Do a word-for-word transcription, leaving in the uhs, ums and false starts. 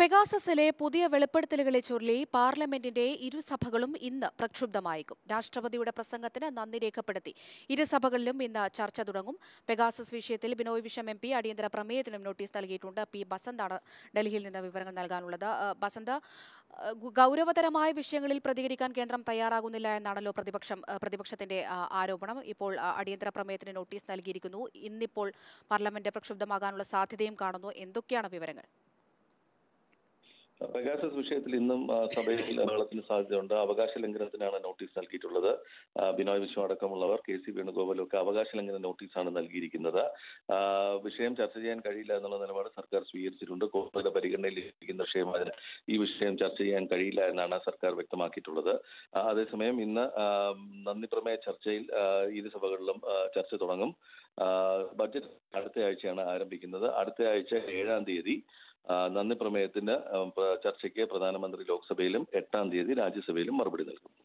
പെഗാസസിലെ പുതിയ വെളിപ്പെടുത്തലുകളെ ചൊല്ലി പാർലമെന്റിന്റെ ഇരുസഭകളും ഇന്ന് പ്രക്ഷുബ്ധമായേക്കും. രാഷ്ട്രപതിയുടെ പ്രസംഗത്തിന് നന്ദി രേഖപ്പെടുത്തി ഇരുസഭകളിലും ഇന്ന് ചർച്ച തുടങ്ങും. പെഗാസസ് വിഷയത്തിൽ ബിനോയ് വിശ്വം എം പി അടിയന്തര പ്രമേയത്തിനും നോട്ടീസ് നൽകിയിട്ടുണ്ട്. പി ബസന്താണ് ഡൽഹിയിൽ നിന്ന് വിവരങ്ങൾ നൽകാനുള്ളത്. ബസന്ത, ഗൗരവതരമായ വിഷയങ്ങളിൽ പ്രതികരിക്കാൻ കേന്ദ്രം തയ്യാറാകുന്നില്ല എന്നാണല്ലോ പ്രതിപക്ഷം പ്രതിപക്ഷത്തിന്റെ ആരോപണം. ഇപ്പോൾ അടിയന്തര പ്രമേയത്തിന് നോട്ടീസ് നൽകിയിരിക്കുന്നു. ഇന്നിപ്പോൾ പാർലമെന്റ് പ്രക്ഷുബ്ധമാകാനുള്ള സാധ്യതയും കാണുന്നു. എന്തൊക്കെയാണ് വിവരങ്ങൾ? പെഗാസസ് വിഷയത്തിൽ ഇന്നും സഭയിൽ ബഹളത്തിന് സാധ്യതയുണ്ട്. അവകാശ ലംഘനത്തിനാണ് നോട്ടീസ് നൽകിയിട്ടുള്ളത്. ബിനോയ് വിശ്വം അടക്കമുള്ളവർ, കെ സി വേണുഗോപാലും ഒക്കെ അവകാശ ലംഘന നോട്ടീസാണ് നൽകിയിരിക്കുന്നത്. വിഷയം ചർച്ച ചെയ്യാൻ കഴിയില്ല എന്നുള്ള നിലപാട് സർക്കാർ സ്വീകരിച്ചിട്ടുണ്ട്. കോടതിയുടെ പരിഗണനയിൽ ഇരിക്കുന്ന വിഷയമായതിന് ഈ വിഷയം ചർച്ച ചെയ്യാൻ കഴിയില്ല എന്നാണ് സർക്കാർ വ്യക്തമാക്കിയിട്ടുള്ളത്. അതേസമയം ഇന്ന് നന്ദി പ്രമേയ ചർച്ചയിൽ ഇരുസഭകളിലും ചർച്ച തുടങ്ങും. ബഡ്ജറ്റ് അടുത്ത ആഴ്ചയാണ് ആരംഭിക്കുന്നത്. അടുത്ത ആഴ്ച ഏഴാം തീയതി നന്ദി പ്രമേയത്തിന്റെ ചർച്ചയ്ക്ക് പ്രധാനമന്ത്രി ലോക്സഭയിലും എട്ടാം തീയതി രാജ്യസഭയിലും മറുപടി നൽകും.